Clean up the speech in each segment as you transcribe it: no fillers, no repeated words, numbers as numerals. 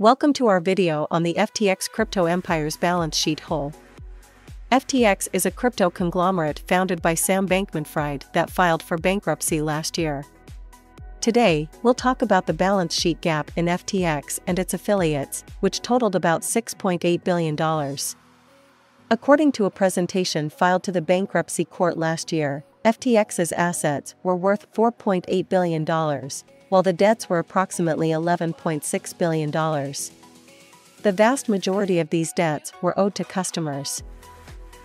Welcome to our video on the FTX crypto empire's balance sheet hole. FTX is a crypto conglomerate founded by Sam Bankman-Fried that filed for bankruptcy last year. Today, we'll talk about the balance sheet gap in FTX and its affiliates, which totaled about $6.8 billion. According to a presentation filed to the bankruptcy court last year, FTX's assets were worth $4.8 billion. While the debts were approximately $11.6 billion. The vast majority of these debts were owed to customers.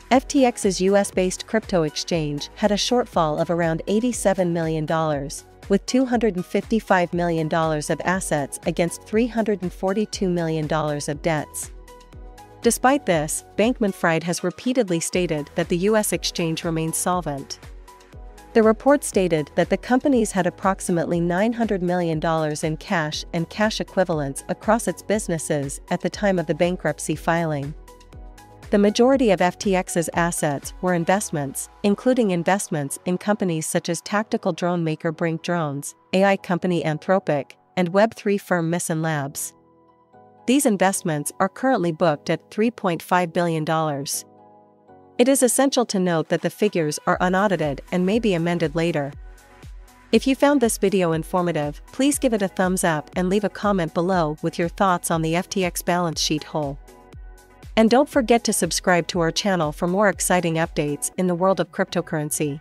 FTX's US-based crypto exchange had a shortfall of around $87 million, with $255 million of assets against $342 million of debts. Despite this, Bankman-Fried has repeatedly stated that the US exchange remains solvent. The report stated that the companies had approximately $900 million in cash and cash equivalents across its businesses at the time of the bankruptcy filing. The majority of FTX's assets were investments, including investments in companies such as tactical drone maker Brink Drones, AI company Anthropic, and Web3 firm Mission Labs. These investments are currently booked at $3.5 billion. It is essential to note that the figures are unaudited and may be amended later. If you found this video informative, please give it a thumbs up and leave a comment below with your thoughts on the FTX balance sheet hole. And don't forget to subscribe to our channel for more exciting updates in the world of cryptocurrency.